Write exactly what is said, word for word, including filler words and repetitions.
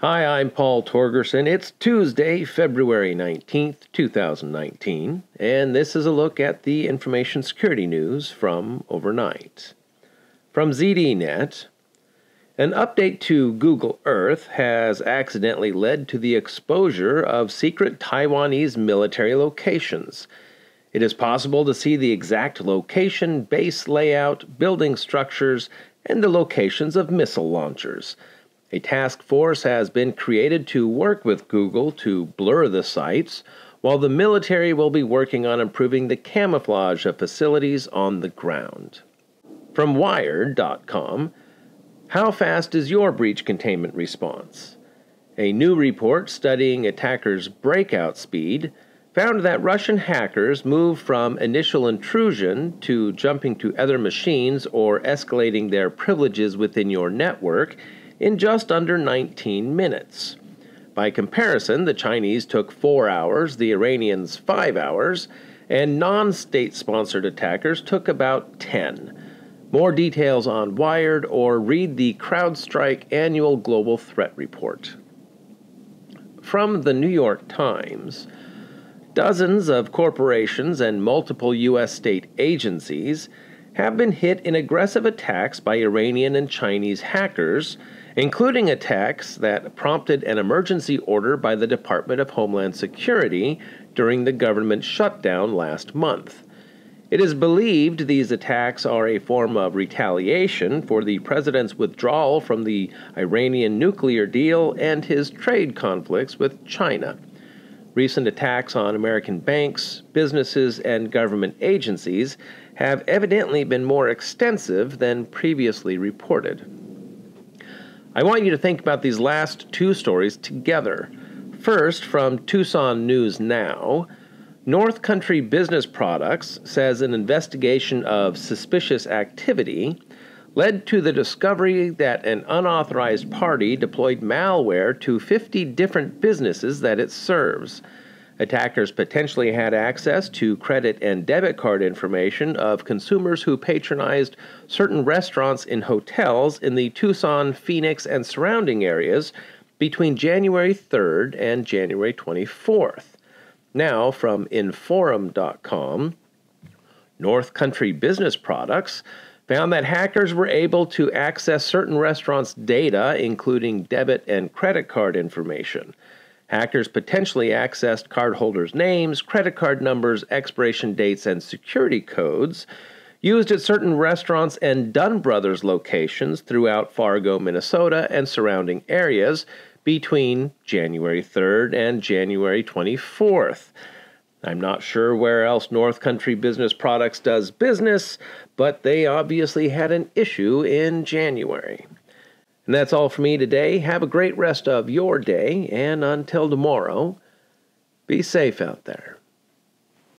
Hi, I'm Paul Torgerson. It's Tuesday, February nineteenth, two thousand nineteen, and this is a look at the information security news from overnight. From Z D Net, an update to Google Earth has accidentally led to the exposure of secret Taiwanese military locations. It is possible to see the exact location, base layout, building structures, and the locations of missile launchers. A task force has been created to work with Google to blur the sites, while the military will be working on improving the camouflage of facilities on the ground. From Wired dot com, how fast is your breach containment response? A new report studying attackers' breakout speed found that Russian hackers move from initial intrusion to jumping to other machines or escalating their privileges within your network in just under nineteen minutes. By comparison, the Chinese took four hours, the Iranians five hours, and non-state-sponsored attackers took about ten. More details on Wired or read the CrowdStrike Annual Global Threat Report. From the New York Times, dozens of corporations and multiple U S state agencies have been hit in aggressive attacks by Iranian and Chinese hackers, including attacks that prompted an emergency order by the Department of Homeland Security during the government shutdown last month. It is believed these attacks are a form of retaliation for the president's withdrawal from the Iranian nuclear deal and his trade conflicts with China. Recent attacks on American banks, businesses, and government agencies have evidently been more extensive than previously reported. I want you to think about these last two stories together. First, from Tucson News Now, North Country Business Products says an investigation of suspicious activity led to the discovery that an unauthorized party deployed malware to fifty different businesses that it serves. Attackers potentially had access to credit and debit card information of consumers who patronized certain restaurants and hotels in the Tucson, Phoenix, and surrounding areas between January third and January twenty-fourth. Now, from Inforum dot com, North Country Business Products found that hackers were able to access certain restaurants' data, including debit and credit card information. Hackers potentially accessed cardholders' names, credit card numbers, expiration dates, and security codes used at certain restaurants and Dunn Brothers locations throughout Fargo, Minnesota, and surrounding areas between January third and January twenty-fourth. I'm not sure where else North Country Business Products does business, but they obviously had an issue in January. And that's all for me today. Have a great rest of your day, and until tomorrow, be safe out there.